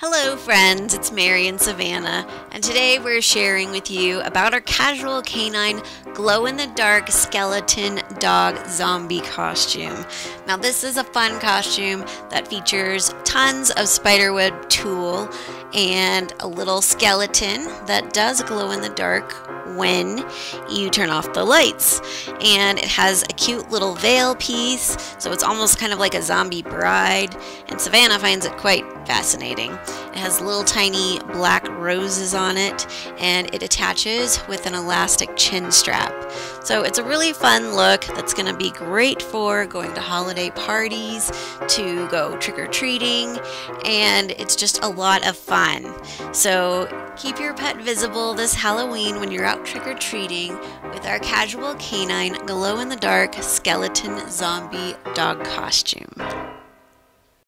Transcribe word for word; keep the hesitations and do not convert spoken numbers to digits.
Hello friends, it's Mary and Savannah, and today we're sharing with you about our casual canine glow-in-the-dark skeleton dog zombie costume. Now this is a fun costume that features tons of spiderweb tulle and a little skeleton that does glow in the dark when you turn off the lights, and it has a cute little veil piece, so it's almost kind of like a zombie bride, and Savannah finds it quite fascinating. It has little tiny black roses on it, and it attaches with an elastic chin strap. So it's a really fun look that's going to be great for going to holiday parties, to go trick-or-treating, and it's just a lot of fun. So keep your pet visible this Halloween when you're out trick-or-treating with our casual canine glow-in-the-dark skeleton zombie dog costume.